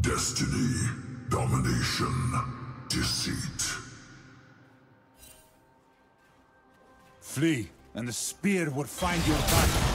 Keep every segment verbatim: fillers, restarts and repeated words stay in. Destiny, domination, deceit. Flee, and the spear will find your body.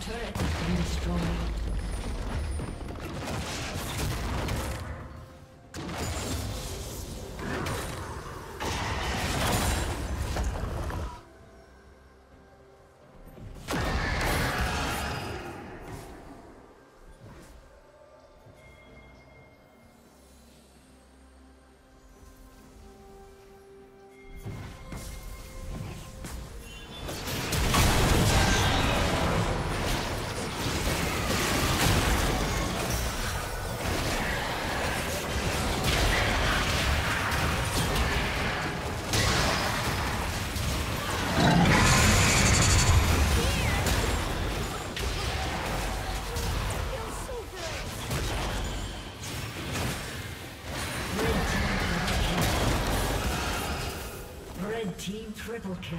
Turret has been destroyed. Team triple kill.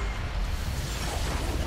disconnected.